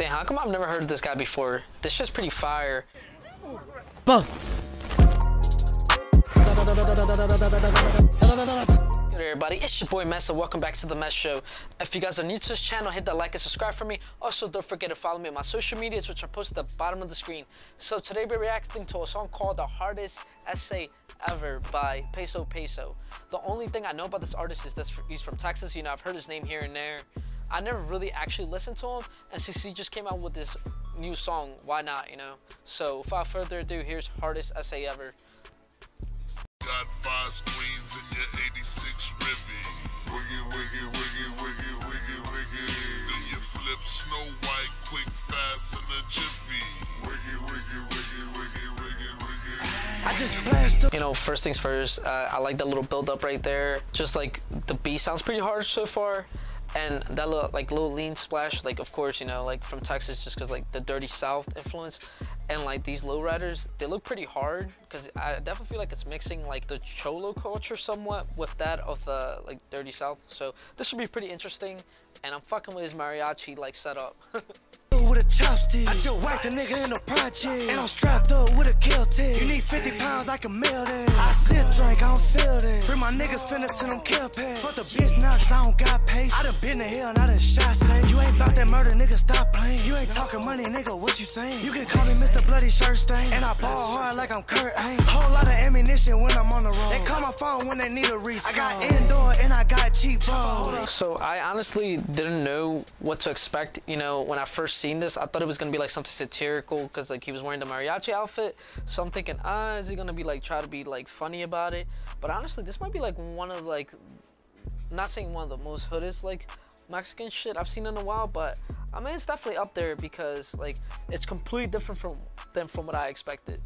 Dang, how come I've never heard of this guy before? This shit's pretty fire. Buff. Hey everybody, it's your boy Messa. Welcome back to the Messa Show. If you guys are new to this channel, hit that like and subscribe for me. Also, don't forget to follow me on my social medias, which are posted at the bottom of the screen. So today we're reacting to a song called The Hardest Ese Ever by Peso Peso. The only thing I know about this artist is that he's from Texas. You know, I've heard his name here and there. I never really actually listened to him, and since he just came out with this new song, why not, you know? So without further ado, here's Hardest Ese Ever. Got 5 screens in your 86 Rivy. Wiggy, wiggy, wiggy, wiggy, wiggy, wiggy. Then you flip Snow White quick, fast, in a jiffy. Wiggy, wiggy, wiggy, wiggy, wiggy, wiggy. I just flashed up. You know, first things first, I like that little build up right there. Just like the beat sounds pretty hard so far. And that little, like, little lean splash, like, of course, you know, like, from Texas, just because, like, the dirty South influence. And, like, these lowriders, they look pretty hard, because I definitely feel like it's mixing, like, the cholo culture somewhat with that of the, like, dirty South. So this should be pretty interesting, and I'm fucking with his mariachi, like, setup. With a chopstick, I just whacked a nigga in a project, and I'm strapped up with a kill tip. You need 50 pounds, I can mail that. I sip drink, I don't sell that. Free my niggas, finna send them kill packs. Fuck the bitch now, cause I don't got paid. I done been to hell, not a shot safe. You ain't about that murder, nigga, stop playing. You ain't talking money, nigga, what you saying? You can call me Mr. Bloody Shirt Stain, and I ball hard like I'm Kurt Angle. Whole lot of ammunition when I'm on the road. They call my phone when they need a reset. I got indoor and I got cheap ball. So I honestly didn't know what to expect, you know, when I first seen this. I thought it was gonna be like something satirical, because like he was wearing the mariachi outfit, so I'm thinking, is he gonna be like try to be like funny about it? But honestly, this might be like one of, like, not saying one of the most hoodest like Mexican shit I've seen in a while, but I mean, it's definitely up there, because like it's completely different from what I expected.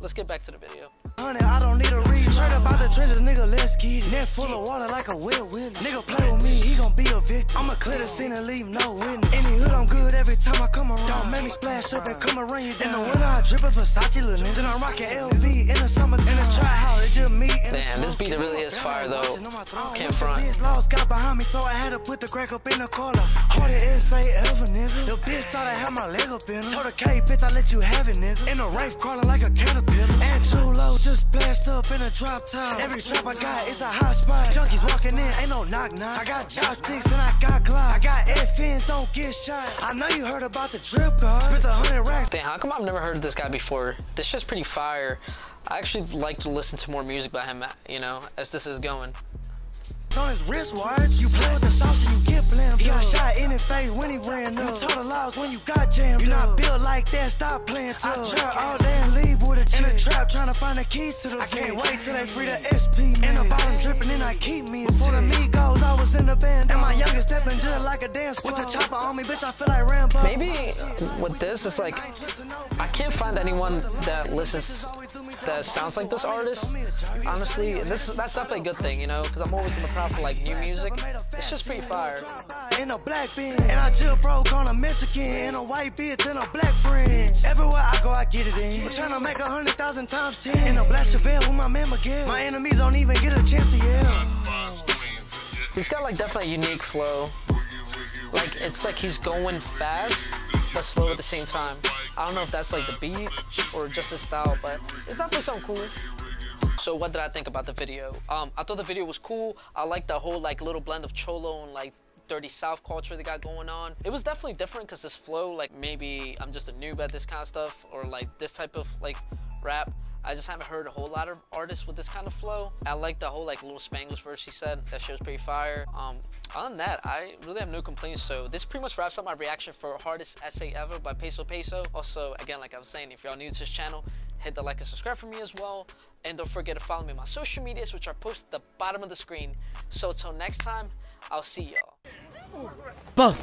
Let's get back to the video. Honey, I don't need a reach. Straight up out the trenches, nigga, let's get it. Net full of water like a wet willy. Nigga play with me, he gon' be a victim. I'ma clear the scene and leave no witness. Any hood, I'm good every time I come around. Don't make me splash up and come around you down. In the winter, I drip a Versace linen. Then I'm rockin' LV in the summer. In the try how it just me. Damn, this beat really is fire, though. Can't front. This lost got behind me, so I had to put the crack up in the corner. Hardest Ese Ever, nigga. The bitch thought I had my leg up in her. Told her, K, bitch, I let you have it, nigga. In the rafe crawling like a caterpillar. And Julo just splashed up in a drop top. Every trap I got is a hot spot. Junkies walking in, ain't no knock-knock. I got chopsticks and I got Glock. I got FNs, don't get shot. I know you heard about the drip guard. Spent 100 racks. Damn, how come I've never heard of this guy before? This shit's pretty fire. I actually like to listen to more music by him, you know, as this is going. On his wristwatch, you play with the sauce and you get blamed. He got shot in the face when he ran up. You told the lies when you got jammed. You not built like that, stop playing tough. I drive all day and leave with a chick. In a trap trying to find the keys to the I can't wait till they free the SP man. In the bottom dripping and I keep me. Before the me goes, I was in the band. And my youngest stepping just like a dance floor. With the chopper on me, bitch, I feel like Rambo. Maybe with this, it's like I can't find anyone that listens that sounds like this artist. Honestly, that's definitely a good thing, you know, because I'm always in the crowd for like new music. It's just pretty fire. In a black bin, and I just broke on a Mexican, and a white bitch, and a black friend. Everywhere I go, I get it in. I'm trying to make 100,000 times 10. In a black Chevelle with my man Miguel. My enemies don't even get a chance to yell. He's got like definitely a unique flow. Like it's like he's going fast, but slow at the same time. I don't know if that's like the beat or just his style, but it's definitely something cool. So what did I think about the video? I thought the video was cool. I liked the whole like little blend of cholo and like dirty South culture they got going on. It was definitely different, because this flow, like maybe I'm just a noob at this kind of stuff, or like this type of like rap. I just haven't heard a whole lot of artists with this kind of flow. I like the whole like little Spanglish verse he said. That shit was pretty fire. Other than that, I really have no complaints. So this pretty much wraps up my reaction for Hardest Ese Ever by Peso Peso. Also, again, like I was saying, if y'all new to this channel, hit the like and subscribe for me as well. And don't forget to follow me on my social medias, which are posted at the bottom of the screen. So till next time, I'll see y'all. Buff.